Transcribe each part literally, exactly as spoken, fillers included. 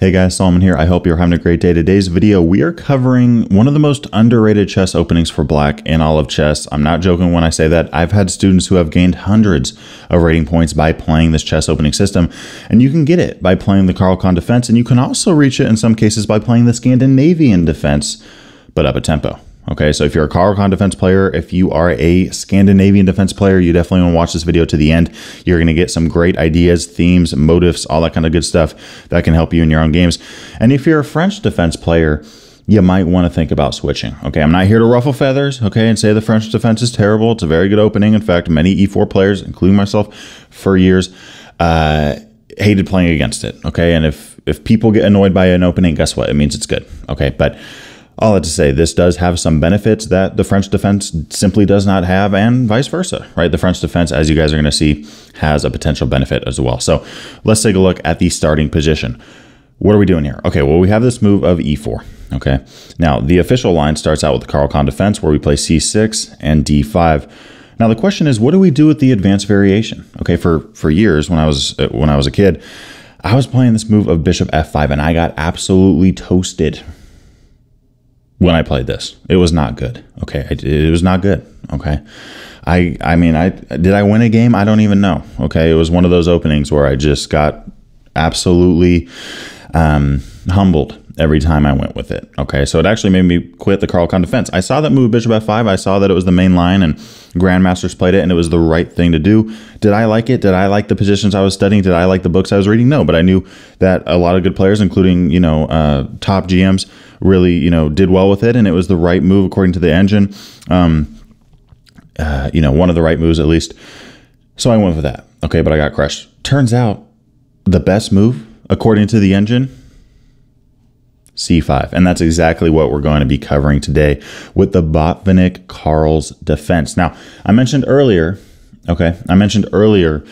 Hey guys, Solomon here. I hope you're having a great day. Today's video, we are covering one of the most underrated chess openings for black in all of chess. I'm not joking when I say that. I've had students who have gained hundreds of rating points by playing this chess opening system, and you can get it by playing the Caro-Kann defense, and you can also reach it in some cases by playing the Scandinavian defense, but up a tempo. Okay, so if you're a Caro-Kann defense player, if you are a Scandinavian defense player, you definitely want to watch this video to the end. You're going to get some great ideas, themes, motifs, all that kind of good stuff that can help you in your own games. And if you're a French defense player, you might want to think about switching. Okay, I'm not here to ruffle feathers, okay, and say the French defense is terrible. It's a very good opening. In fact, many E four players, including myself, for years, uh, hated playing against it. Okay, and if, if people get annoyed by an opening, guess what? It means it's good. Okay, but all that to say, this does have some benefits that the French defense simply does not have, and vice versa, right? The French defense, as you guys are going to see, has a potential benefit as well. So let's take a look at the starting position. What are we doing here? Okay, well, we have this move of E four, okay? Now, the official line starts out with the Caro-Kann defense, where we play C six and D five. Now, the question is, what do we do with the advanced variation? Okay, for, for years, when I was when I was a kid, I was playing this move of Bishop F five, and I got absolutely toasted when I played this. It was not good. Okay, it was not good. Okay, I I mean, I did I win a game? I don't even know. Okay, it was one of those openings where I just got absolutely um, humbled every time I went with it. Okay, so it actually made me quit the Caro-Kann defense. I saw that move Bishop F five. I saw that it was the main line, and grandmasters played it, and it was the right thing to do. Did I like it? Did I like the positions I was studying? Did I like the books I was reading? No, but I knew that a lot of good players, including, you know, uh, top G Ms, really, you know, did well with it, and it was the right move according to the engine. Um, uh, you know, one of the right moves at least. So I went with that. Okay, but I got crushed. Turns out the best move according to the engine, C five, and that's exactly what we're going to be covering today with the Botvinnik-Carls defense. Now, I mentioned earlier, okay, I mentioned earlier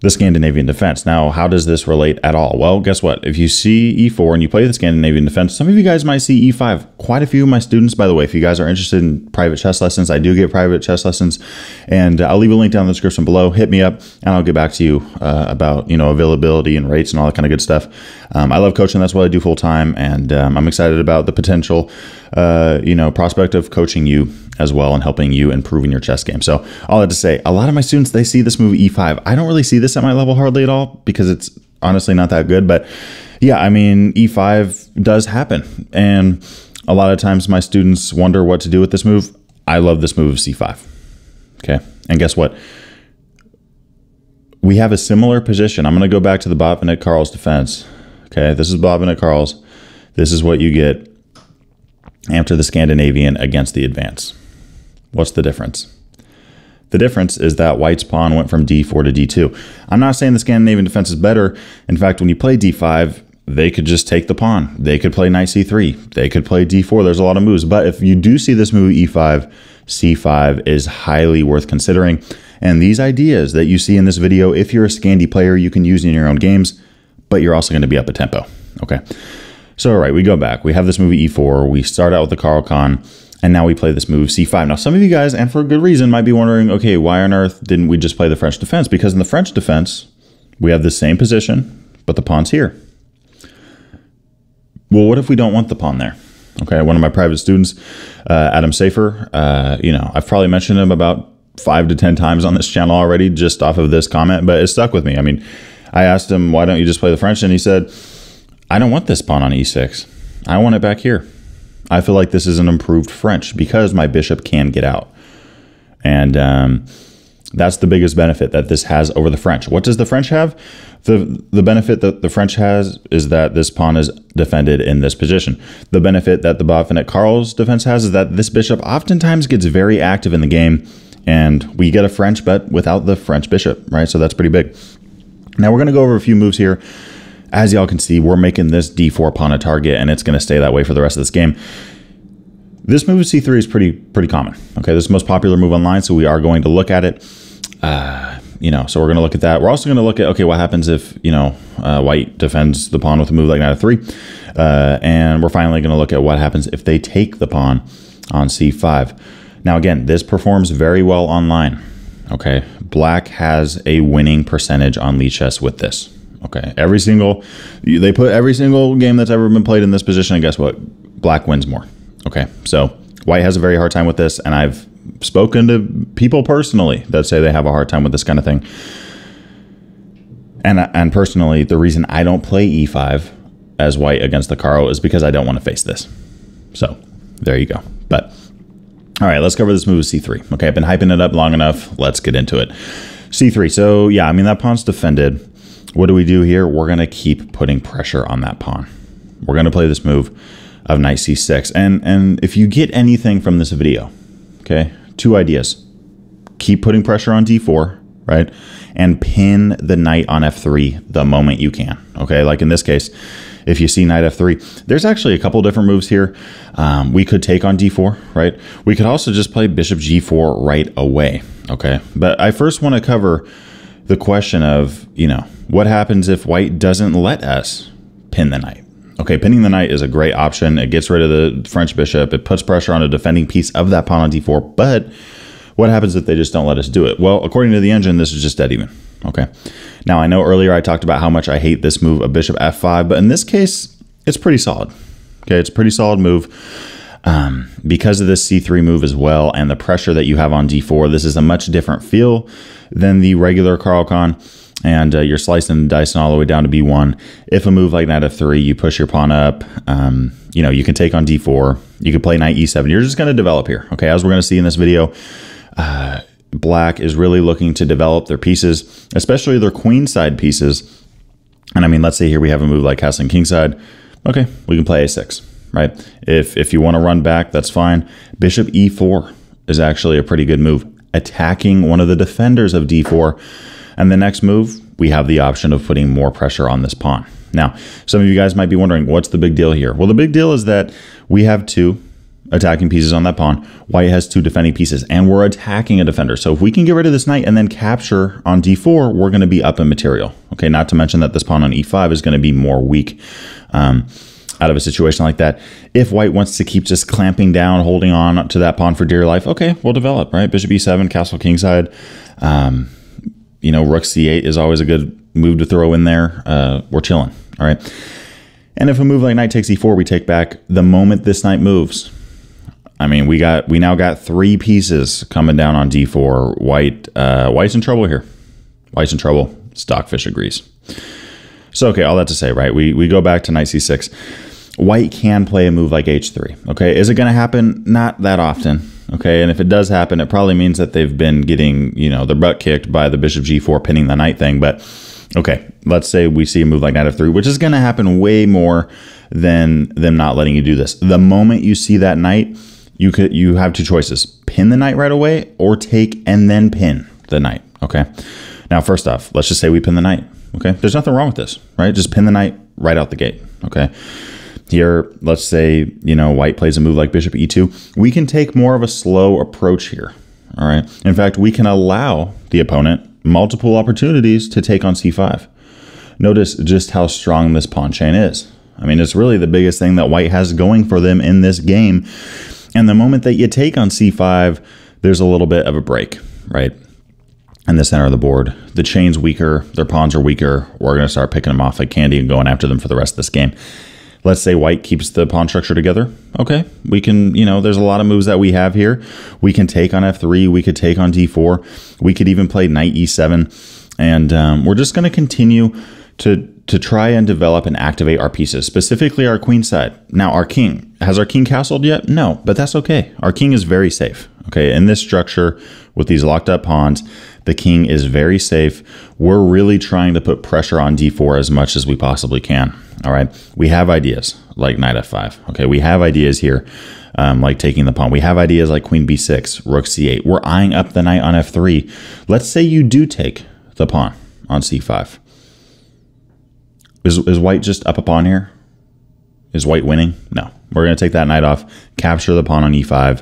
the Scandinavian defense. Now, how does this relate at all? Well, guess what? If you see E four and you play the Scandinavian defense, some of you guys might see E five. Quite a few of my students, by the way, if you guys are interested in private chess lessons, I do get private chess lessons, and I'll leave a link down in the description below. Hit me up, and I'll get back to you uh, about, you know, availability and rates and all that kind of good stuff. Um, I love coaching. That's what I do full time, and um, I'm excited about the potential, uh, you know, prospect of coaching you as well and helping you improve in your chess game. So all that to say, a lot of my students, they see this move E five. I don't really see this at my level hardly at all because it's honestly not that good. But yeah, I mean, E five does happen. And a lot of times my students wonder what to do with this move. I love this move of C five. Okay. And guess what? We have a similar position. I'm going to go back to the Botvinnik-Carls defense. Okay. This is Botvinnik-Carls. This is what you get after the Scandinavian against the advance. What's the difference? The difference is that white's pawn went from D four to D two. I'm not saying the Scandinavian defense is better. In fact, when you play D five, they could just take the pawn. They could play knight C three. They could play D four. There's a lot of moves. But if you do see this move E five, C five is highly worth considering. And these ideas that you see in this video, if you're a Scandi player, you can use in your own games, but you're also going to be up a tempo. Okay. So, all right, we go back. We have this move E four. We start out with the Caro-Kann. And now we play this move C five. Now, some of you guys, and for a good reason, might be wondering, okay, why on earth didn't we just play the French defense? Because in the French defense, we have the same position, but the pawn's here. Well, what if we don't want the pawn there? Okay, one of my private students, uh, Adam Safer, uh, you know, I've probably mentioned him about five to ten times on this channel already just off of this comment, but it stuck with me. I mean, I asked him, why don't you just play the French? And he said, I don't want this pawn on E six. I want it back here. I feel like this is an improved French because my bishop can get out. And um, that's the biggest benefit that this has over the French. What does the French have? The, the benefit that the French has is that this pawn is defended in this position. The benefit that the Botvinnik-Carls defense has is that this bishop oftentimes gets very active in the game, and we get a French, but without the French bishop, right? So that's pretty big. Now we're going to go over a few moves here. As y'all can see, we're making this D four pawn a target, and it's going to stay that way for the rest of this game. This move of C three is pretty pretty common. Okay, this is the most popular move online, so we are going to look at it. Uh, you know, so we're going to look at that. We're also going to look at, okay, what happens if, you know, uh, white defends the pawn with a move like knight F three, uh, and we're finally going to look at what happens if they take the pawn on C five. Now, again, this performs very well online. Okay, black has a winning percentage on Lichess with this. Okay, every single, they put every single game that's ever been played in this position, and guess what? Black wins more. Okay, so white has a very hard time with this, and I've spoken to people personally that say they have a hard time with this kind of thing. And, and personally, the reason I don't play e five as white against the Caro is because I don't want to face this. So there you go. But all right, let's cover this move with c three. Okay, I've been hyping it up long enough. Let's get into it. c three. So yeah, I mean, that pawn's defended. What do we do here? We're going to keep putting pressure on that pawn. We're going to play this move of knight c six. And, and if you get anything from this video, okay, two ideas. Keep putting pressure on d four, right? And pin the knight on f three the moment you can, okay? Like in this case, if you see knight f three, there's actually a couple different moves here. Um, we could take on d four, right? We could also just play bishop g four right away, okay? But I first want to cover the question of, you know, what happens if white doesn't let us pin the knight? Okay, pinning the knight is a great option. It gets rid of the French bishop. It puts pressure on a defending piece of that pawn on d four. But what happens if they just don't let us do it? Well, according to the engine, this is just dead even. Okay. Now, I know earlier I talked about how much I hate this move of bishop f five, but in this case, it's pretty solid. Okay, it's a pretty solid move. Um, because of this c three move as well and the pressure that you have on d four, this is a much different feel than the regular Caro-Kann, and uh, you're slicing and dicing all the way down to b one. If a move like knight f three, you push your pawn up, um, you know, you can take on d four, you can play knight e seven. You're just going to develop here, okay? As we're going to see in this video, uh, black is really looking to develop their pieces, especially their queenside pieces. And I mean, let's say here we have a move like castling kingside. Okay, we can play a six. Right? If, if you want to run back, that's fine. Bishop e four is actually a pretty good move, attacking one of the defenders of d four. And the next move, we have the option of putting more pressure on this pawn. Now, some of you guys might be wondering, what's the big deal here? Well, the big deal is that we have two attacking pieces on that pawn. White has two defending pieces, and we're attacking a defender. So if we can get rid of this knight and then capture on d four, we're going to be up in material. Okay, not to mention that this pawn on e five is going to be more weak. Um... out of a situation like that. If white wants to keep just clamping down, holding on to that pawn for dear life, okay, we'll develop, right? Bishop e seven, castle kingside. Um, you know, rook c eight is always a good move to throw in there. Uh, we're chilling, all right? And if a move like knight takes e four, we take back the moment this knight moves. I mean, we got we now got three pieces coming down on d four. White, uh, white's in trouble here. White's in trouble. Stockfish agrees. So, okay, all that to say, right, we, we go back to knight c six. White can play a move like h three, okay? Is it going to happen? Not that often, okay? And if it does happen, it probably means that they've been getting, you know, their butt kicked by the bishop g four pinning the knight thing. But, okay, let's say we see a move like knight f three, which is going to happen way more than them not letting you do this. The moment you see that knight, you could you have two choices. Pin the knight right away or take and then pin the knight, okay? Now, first off, let's just say we pin the knight. Okay, there's nothing wrong with this, right? Just pin the knight right out the gate, okay? Here, let's say, you know, white plays a move like bishop e two. We can take more of a slow approach here, all right? In fact, we can allow the opponent multiple opportunities to take on c five. Notice just how strong this pawn chain is. I mean, it's really the biggest thing that white has going for them in this game. And the moment that you take on c five, there's a little bit of a break, right? In the center of the board, the chain's weaker, their pawns are weaker. We're going to start picking them off like candy and going after them for the rest of this game. Let's say white keeps the pawn structure together. Okay, we can, you know, there's a lot of moves that we have here. We can take on f three, we could take on d four, we could even play knight e seven, and um, we're just going to continue to to try and develop and activate our pieces, specifically our queen side. Now, our king, has our king castled yet? No, but that's okay. Our king is very safe. Okay, in this structure with these locked up pawns, the king is very safe. We're really trying to put pressure on d four as much as we possibly can. All right, we have ideas like knight f five. Okay, we have ideas here um, like taking the pawn. We have ideas like queen b six, rook c eight. We're eyeing up the knight on f three. Let's say you do take the pawn on c five. Is, is white just up a pawn here? Is white winning? No, we're going to take that knight off, capture the pawn on e five.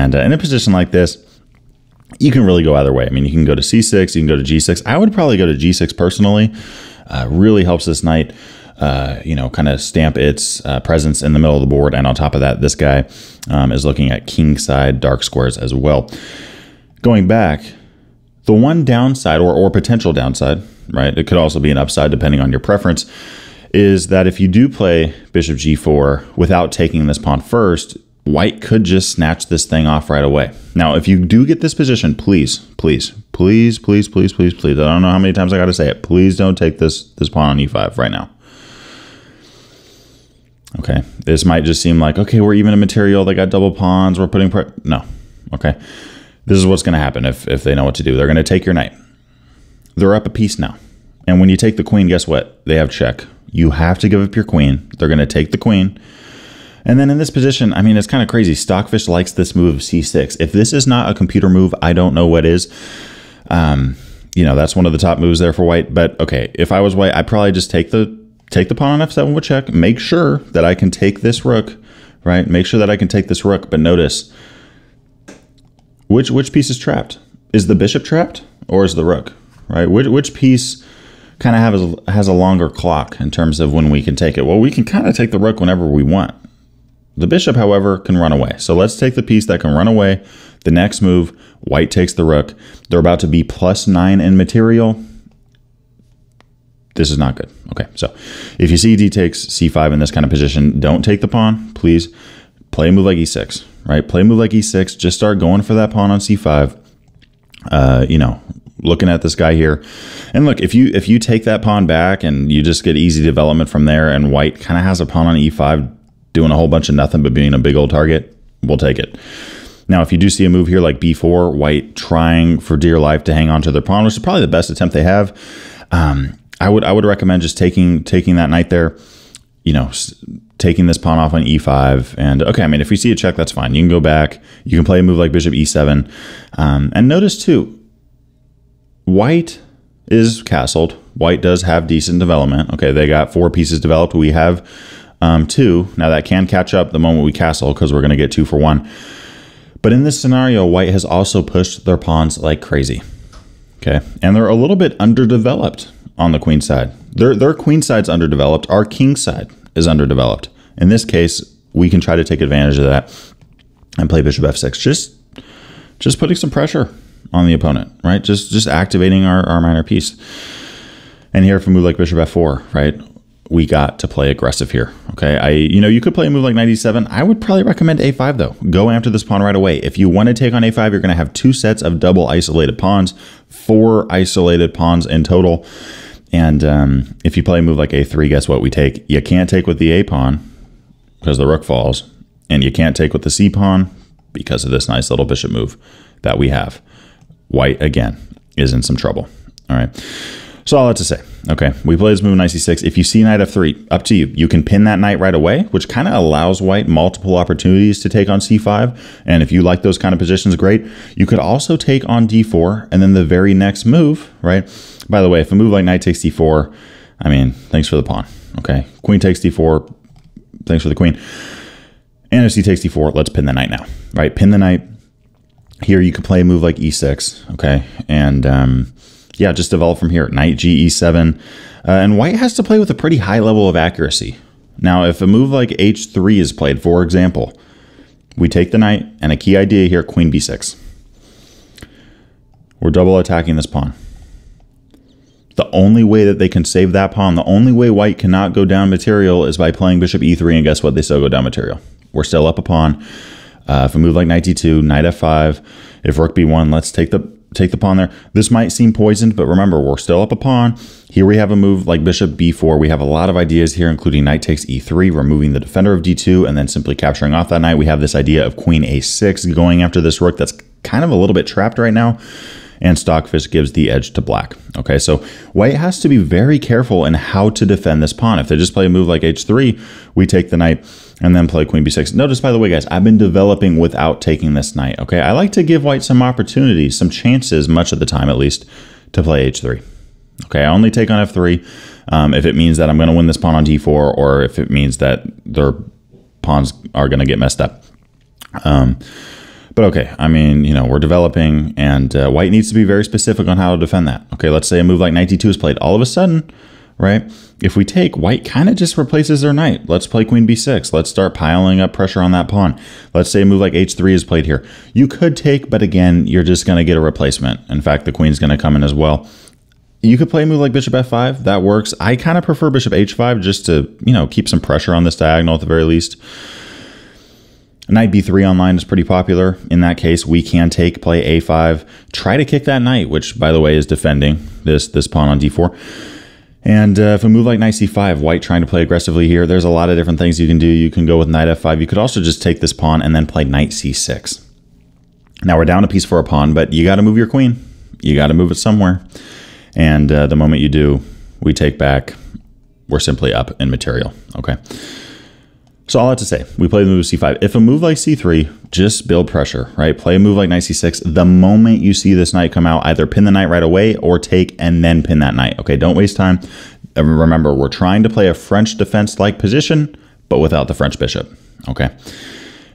And uh, in a position like this, you can really go either way. I mean, you can go to c six, you can go to g six. I would probably go to g six personally. Uh, really helps this knight, uh, you know, kind of stamp its uh, presence in the middle of the board. And on top of that, this guy um, is looking at kingside dark squares as well. Going back, the one downside or, or potential downside right? It could also be an upside depending on your preference, is that if you do play bishop g four without taking this pawn first, white could just snatch this thing off right away. Now, if you do get this position, please, please, please, please, please, please, please, I don't know how many times I got to say it, please don't take this, this pawn on e five right now. Okay, this might just seem like, okay, we're even a material, they got double pawns, we're putting, pre no, okay. This is what's gonna happen if, if they know what to do. They're gonna take your knight. They're up a piece now. And when you take the queen, guess what? They have check. You have to give up your queen. They're gonna take the queen. And then in this position, I mean, it's kind of crazy. Stockfish likes this move of c six. If this is not a computer move, I don't know what is. Um, you know, that's one of the top moves there for white, but okay, if I was white, I'd probably just take the, take the pawn on f seven with check, make sure that I can take this rook, right? Make sure that I can take this rook, but notice, which which piece is trapped? Is the bishop trapped or is the rook, right? Which, which piece kind of has, has a longer clock in terms of when we can take it? Well, we can kind of take the rook whenever we want. The bishop, however, can run away. So let's take the piece that can run away. The next move, white takes the rook. They're about to be plus nine in material. This is not good. Okay, so if you see d takes c five in this kind of position, don't take the pawn, please. Play a move like e six, right? Play a move like e six. Just start going for that pawn on c five. Uh, you know, looking at this guy here, and look, if you if you take that pawn back and you just get easy development from there, and white kind of has a pawn on e five, doing a whole bunch of nothing but being a big old target, we'll take it. Now, if you do see a move here like b four, white trying for dear life to hang on to their pawn, which is probably the best attempt they have. Um, I would I would recommend just taking taking that knight there, you know, taking this pawn off on e five. And okay, I mean, if you see a check, that's fine. You can go back, you can play a move like bishop e seven. Um, and notice too, white is castled. White does have decent development. Okay, they got four pieces developed. We have um, two. Now that can catch up the moment we castle because we're gonna get two for one. But in this scenario, white has also pushed their pawns like crazy. Okay, and they're a little bit underdeveloped on the queen side. Their, their queen side's underdeveloped, our king side is underdeveloped. In this case, we can try to take advantage of that and play bishop f six. Just just putting some pressure on the opponent, right? Just just activating our, our minor piece. And here, if we move like bishop f four, right? We got to play aggressive here, okay? I, you know, you could play a move like knight e seven. I would probably recommend a five though. Go after this pawn right away. If you want to take on a five, you're gonna have two sets of double isolated pawns, four isolated pawns in total. And um, if you play a move like a three, guess what we take? You can't take with the a pawn because the rook falls, and you can't take with the c pawn because of this nice little bishop move that we have. White, again, is in some trouble, all right? So all that to say, okay, we play this move knight c six. If you see knight f three, up to you. You can pin that knight right away, which kind of allows white multiple opportunities to take on c five. And if you like those kind of positions, great. You could also take on d four, and then the very next move, right? By the way, if a move like knight takes d four, I mean, thanks for the pawn, okay? Queen takes d four, thanks for the queen. And if c takes d four, let's pin the knight now, right? Pin the knight. Here you could play a move like e six, okay? And um, yeah, just develop from here. Knight g, e seven. Uh, and white has to play with a pretty high level of accuracy. Now, if a move like h three is played, for example, we take the knight, and a key idea here, queen b six. We're double attacking this pawn. The only way that they can save that pawn, the only way white cannot go down material is by playing bishop e three, and guess what? They still go down material. We're still up a pawn. Uh, if a move like knight d two, knight f five, if rook b one, let's take the take the pawn there. This might seem poisoned, but remember, we're still up a pawn. Here we have a move like bishop b four. We have a lot of ideas here, including knight takes e three, removing the defender of d two, and then simply capturing off that knight. We have this idea of queen a six, going after this rook that's kind of a little bit trapped right now. And Stockfish gives the edge to black. Okay, so white has to be very careful in how to defend this pawn. If they just play a move like h three, we take the knight and then play queen b six. Notice, by the way, guys, I've been developing without taking this knight, okay? I like to give white some opportunities, some chances, much of the time at least, to play h three. Okay, I only take on f three um, if it means that I'm gonna win this pawn on d four, or if it means that their pawns are gonna get messed up. Um, But okay, I mean, you know, we're developing, and uh, white needs to be very specific on how to defend that. Okay, let's say a move like knight d two is played. All of a sudden, right, if we take, white kind of just replaces their knight. Let's play queen b six. Let's start piling up pressure on that pawn. Let's say a move like h three is played here. You could take, but again, you're just going to get a replacement. In fact, the queen's going to come in as well. You could play a move like bishop f five. That works. I kind of prefer bishop h five just to, you know, keep some pressure on this diagonal at the very least. Knight b three online is pretty popular. In that case, we can take, play a five, try to kick that knight, which, by the way, is defending this, this pawn on d four. And uh, if a move like knight c five, white trying to play aggressively here, there's a lot of different things you can do. You can go with knight f five. You could also just take this pawn and then play knight c six. Now we're down a piece for a pawn, but you got to move your queen. You got to move it somewhere. And uh, the moment you do, we take back. We're simply up in material, okay? So all that to say, we play the move c five. If a move like c three, just build pressure, right? Play a move like knight c six. The moment you see this knight come out, either pin the knight right away or take and then pin that knight, okay? Don't waste time. And remember, we're trying to play a French defense-like position, but without the French bishop, okay?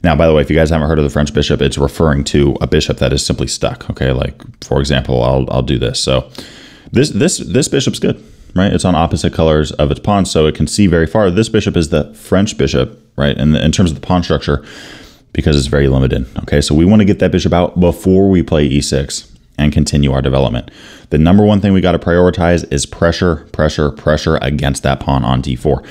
Now, by the way, if you guys haven't heard of the French bishop, it's referring to a bishop that is simply stuck, okay? Like, for example, I'll, I'll do this. So this, this, this bishop's good, right? It's on opposite colors of its pawn, so it can see very far. This bishop is the French bishop, right? And in, in terms of the pawn structure, because it's very limited. Okay, so we want to get that bishop out before we play e six and continue our development. The number one thing we got to prioritize is pressure, pressure, pressure against that pawn on d four.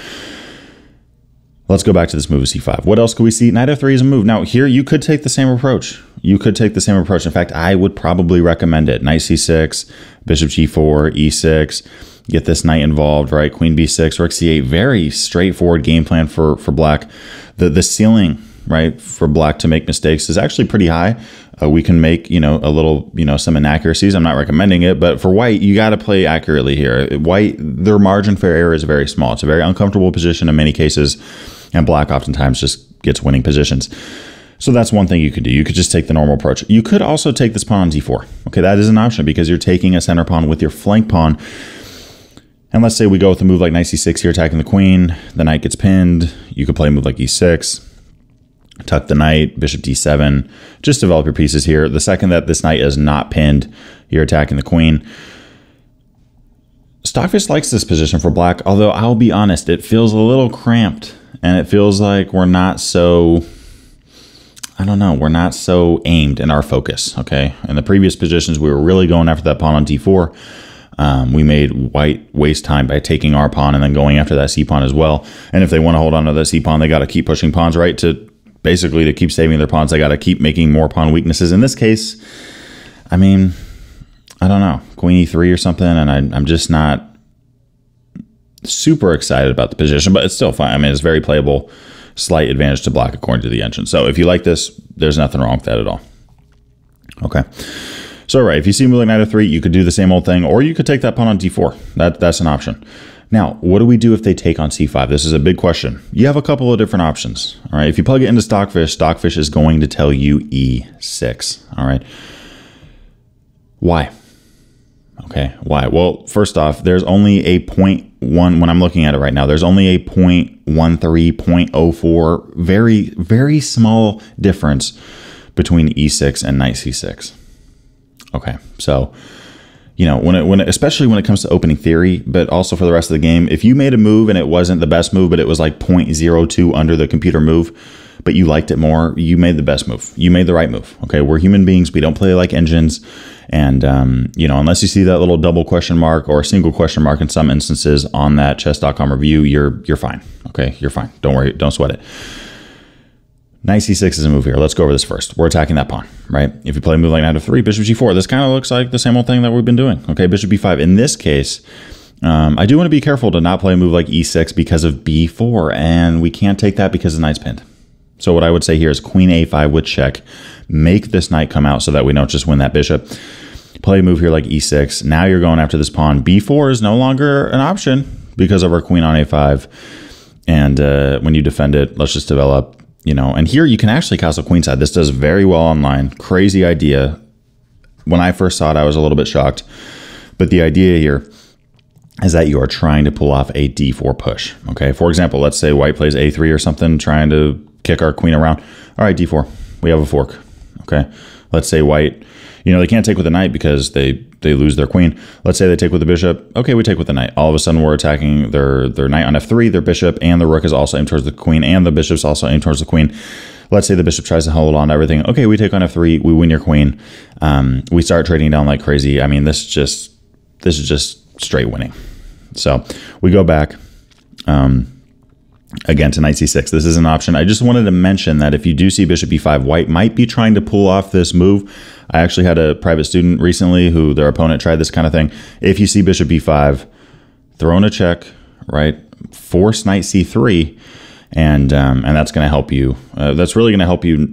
Let's go back to this move of c five. What else could we see? Knight f three is a move. Now here you could take the same approach. You could take the same approach. In fact, I would probably recommend it. Knight c six, bishop g four, e six. Get this knight involved, right? Queen b six, rook c eight. Very straightforward game plan for, for black. The, the ceiling, right, for black to make mistakes is actually pretty high. Uh, we can make, you know, a little, you know, some inaccuracies. I'm not recommending it, but for white, you got to play accurately here. White, their margin for error is very small. It's a very uncomfortable position in many cases, and black oftentimes just gets winning positions. So that's one thing you could do. You could just take the normal approach. You could also take this pawn on d four. Okay, that is an option because you're taking a center pawn with your flank pawn. And let's say we go with a move like knight c six here, attacking the queen. The knight gets pinned. You could play a move like e six, tuck the knight, bishop d seven. Just develop your pieces here. The second that this knight is not pinned, you're attacking the queen. Stockfish likes this position for black, although I'll be honest, it feels a little cramped. And it feels like we're not so, I don't know, we're not so aimed in our focus, okay? In the previous positions, we were really going after that pawn on d four. Um, we made white waste time by taking our pawn and then going after that c pawn as well. And if they want to hold on to that c pawn, they got to keep pushing pawns, right? To basically to keep saving their pawns, they got to keep making more pawn weaknesses. In this case, I mean, I don't know, queen e three or something, and I, I'm just not super excited about the position, but it's still fine. I mean, it's very playable. Slight advantage to black according to the engine. So if you like this, there's nothing wrong with that at all. Okay. So, right, if you see a move like knight f three, you could do the same old thing, or you could take that pawn on d four. That, that's an option. Now, what do we do if they take on c five? This is a big question. You have a couple of different options. All right, if you plug it into Stockfish, Stockfish is going to tell you e six. All right. Why? Okay, why? Well, first off, there's only a point one, when I'm looking at it right now, there's only a zero point one three, zero point zero four, very, very small difference between e six and knight c six. Okay, so, you know, when it, when it, especially when it comes to opening theory, but also for the rest of the game, if you made a move and it wasn't the best move, but it was like zero point zero two under the computer move, but you liked it more, you made the best move. You made the right move, okay? We're human beings. We don't play like engines. And, um, you know, unless you see that little double question mark or a single question mark in some instances on that chess dot com review, you're, you're fine, okay? You're fine. Don't worry. Don't sweat it. Knight c six is a move here. Let's go over this first. We're attacking that pawn, right? If you play a move like knight f three, bishop g four, this kind of looks like the same old thing that we've been doing. Okay, bishop b five. In this case, um, I do want to be careful to not play a move like e six because of b four, and we can't take that because the knight's pinned. So what I would say here is queen a five with check. Make this knight come out so that we don't just win that bishop. Play a move here like e six. Now you're going after this pawn. b four is no longer an option because of our queen on a five. And uh, when you defend it, let's just develop. You know, and here you can actually castle queenside. This does very well online. Crazy idea. When I first saw it, I was a little bit shocked. But the idea here is that you are trying to pull off a d four push. Okay, for example, let's say white plays a three or something, trying to kick our queen around. All right, d four. We have a fork. Okay, let's say white, you know, they can't take with the knight because they, they lose their queen. Let's say they take with the bishop. Okay, we take with the knight. All of a sudden, we're attacking their, their knight on f three, their bishop, and the rook is also aimed towards the queen, and the bishop's also aimed towards the queen. Let's say the bishop tries to hold on to everything. Okay, we take on f three. We win your queen. Um, we start trading down like crazy. I mean, this just this is just straight winning. So we go back um, again to knight c six. This is an option. I just wanted to mention that if you do see bishop e five, white might be trying to pull off this move. I actually had a private student recently who their opponent tried this kind of thing. If you see bishop e five, throw in a check, right? Force knight c three, and um, and that's going to help you. Uh, that's really going to help you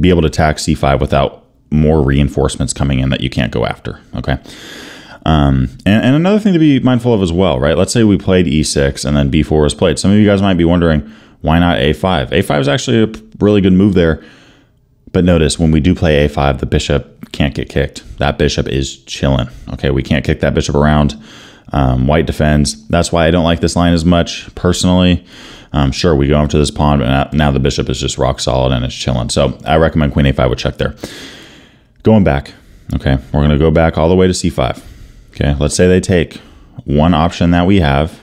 be able to attack c five without more reinforcements coming in that you can't go after. Okay. Um, and, and another thing to be mindful of as well, right? Let's say we played e six and then b four was played. Some of you guys might be wondering, why not a five? a five is actually a really good move there. But notice when we do play a five, the bishop can't get kicked. That bishop is chilling. Okay, we can't kick that bishop around. Um, white defends. That's why I don't like this line as much personally. Um, sure, we go up to this pawn, but now, now the bishop is just rock solid and it's chilling. So I recommend queen a five would check there. Going back, okay, we're going to go back all the way to c five. Okay, let's say they take one option that we have,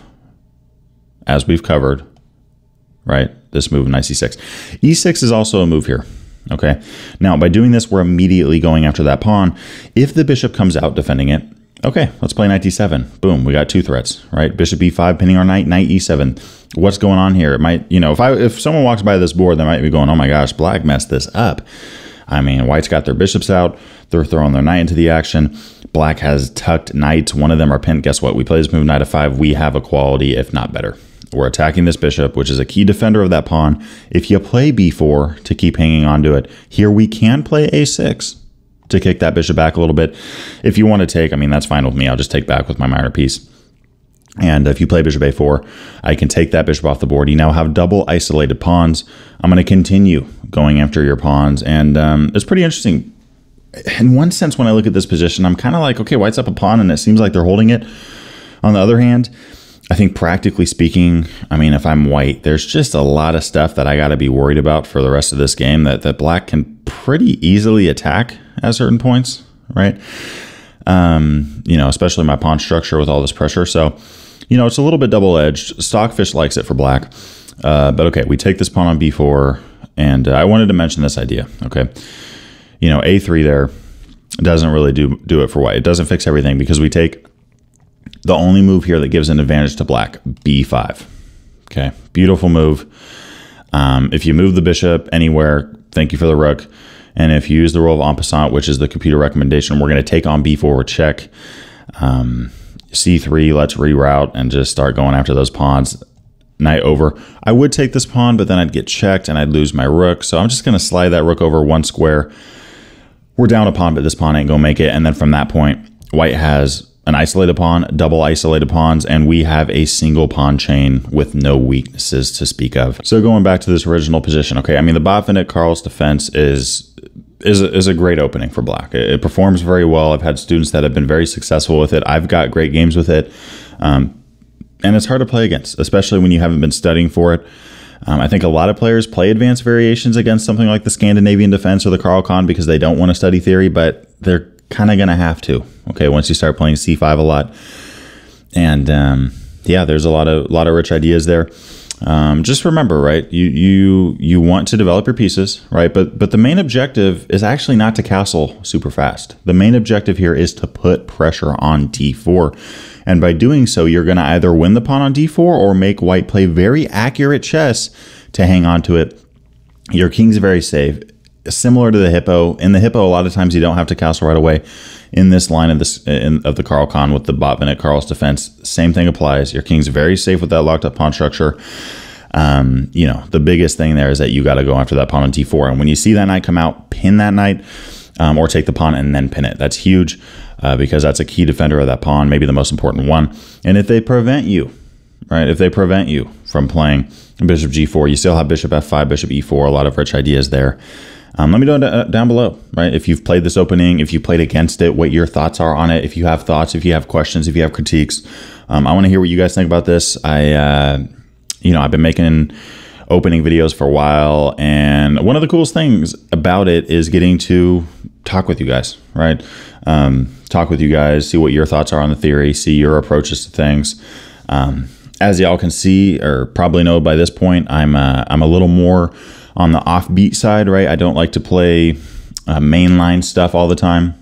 as we've covered, right? This move, knight c six. e six is also a move here, okay? Now, by doing this, we're immediately going after that pawn. If the bishop comes out defending it, okay, let's play knight d seven. Boom, we got two threats, right? Bishop e five, pinning our knight, knight e seven. What's going on here? It might, you know, if I if someone walks by this board, they might be going, oh my gosh, black messed this up. I mean, white's got their bishops out. They're throwing their knight into the action. Black has tucked knights. One of them are pinned. Guess what? We play this move, knight f five. We have equality, if not better. We're attacking this bishop, which is a key defender of that pawn. If you play b four to keep hanging on to it, here we can play a six to kick that bishop back a little bit. If you want to take, I mean, that's fine with me. I'll just take back with my minor piece. And if you play bishop a four, I can take that bishop off the board. You now have double isolated pawns. I'm going to continue going after your pawns. And um, it's pretty interesting. In one sense, when I look at this position, I'm kind of like, okay, white's up a pawn, and it seems like they're holding it. On the other hand, I think practically speaking, I mean, if I'm white, there's just a lot of stuff that I got to be worried about for the rest of this game that, that black can pretty easily attack at certain points, right? Um, you know, especially my pawn structure with all this pressure. So, you know, it's a little bit double-edged. Stockfish likes it for black. Uh, but okay, we take this pawn on b four, and uh, I wanted to mention this idea, okay? You know, a three there doesn't really do do it for white. It doesn't fix everything because we take the only move here that gives an advantage to black, b five. Okay, beautiful move. Um, if you move the bishop anywhere, thank you for the rook. And if you use the rule of en passant, which is the computer recommendation, we're going to take on b four, check. Um, c three, let's reroute and just start going after those pawns. Knight over. I would take this pawn, but then I'd get checked and I'd lose my rook. So I'm just going to slide that rook over one square. We're down a pawn, but this pawn ain't going to make it. And then from that point, white has an isolated pawn, double isolated pawns, and we have a single pawn chain with no weaknesses to speak of. So going back to this original position, okay, I mean, the Botvinnik-Carls defense is Is a, is a great opening for black. It, it performs very well. I've had students that have been very successful with it. I've got great games with it. Um, and it's hard to play against, especially when you haven't been studying for it. Um, I think a lot of players play advanced variations against something like the Scandinavian defense or the Caro-Kann because they don't want to study theory, but they're kind of going to have to, okay, once you start playing c five a lot. And um, yeah, there's a lot of, lot of rich ideas there. Um, just remember, right, you, you, you want to develop your pieces, right? But, but the main objective is actually not to castle super fast. The main objective here is to put pressure on d four. And by doing so, you're going to either win the pawn on d four or make white play very accurate chess to hang on to it. Your king's very safe, similar to the Hippo. In the Hippo, a lot of times you don't have to castle right away. In this line of, this, in, of the Caro-Kann with the Botvinnik-Carls defense, same thing applies. Your king's very safe with that locked up pawn structure. Um, you know, the biggest thing there is that you got to go after that pawn on d four. And when you see that knight come out, pin that knight um, or take the pawn and then pin it. That's huge uh, because that's a key defender of that pawn, maybe the most important one. And if they prevent you, right, if they prevent you from playing bishop g four, you still have bishop f five, bishop e four, a lot of rich ideas there. Um, let me know down below, right? If you've played this opening, if you played against it, what your thoughts are on it. If you have thoughts, if you have questions, if you have critiques, um, I want to hear what you guys think about this. I, uh, you know, I've been making opening videos for a while, and one of the coolest things about it is getting to talk with you guys, right? Um, talk with you guys, see what your thoughts are on the theory, see your approaches to things. Um, as y'all can see, or probably know by this point, I'm uh, I'm a little more on the offbeat side, right? I don't like to play uh, mainline stuff all the time.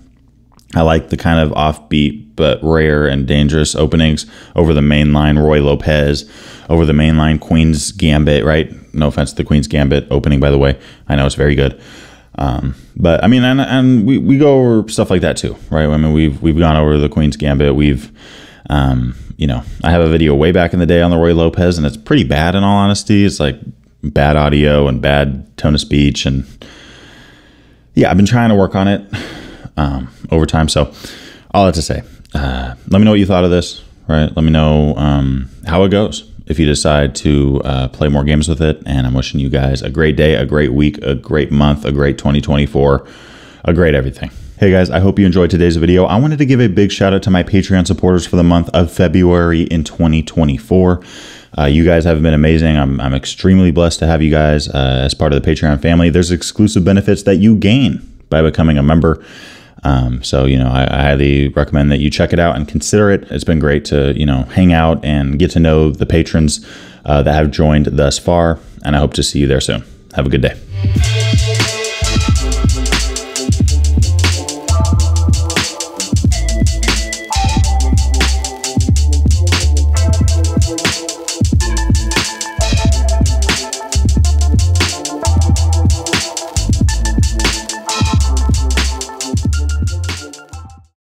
I like the kind of offbeat but rare and dangerous openings over the mainline Ruy Lopez, over the mainline Queen's Gambit, right? No offense to the Queen's Gambit opening, by the way. I know it's very good. Um, but I mean, and, and we, we go over stuff like that too, right? I mean, we've, we've gone over the Queen's Gambit. We've, um, you know, I have a video way back in the day on the Ruy Lopez, and it's pretty bad in all honesty. It's like bad audio and bad tone of speech. And yeah, I've been trying to work on it, um, over time. So all that to say, uh, let me know what you thought of this, right? Let me know, um, how it goes if you decide to uh, play more games with it. And I'm wishing you guys a great day, a great week, a great month, a great twenty twenty-four, a great everything. Hey guys, I hope you enjoyed today's video. I wanted to give a big shout out to my Patreon supporters for the month of February in twenty twenty-four. Uh, you guys have been amazing. I'm, I'm extremely blessed to have you guys uh, as part of the Patreon family. There's exclusive benefits that you gain by becoming a member. Um, so, you know, I, I highly recommend that you check it out and consider it. It's been great to, you know, hang out and get to know the patrons uh, that have joined thus far. And I hope to see you there soon. Have a good day.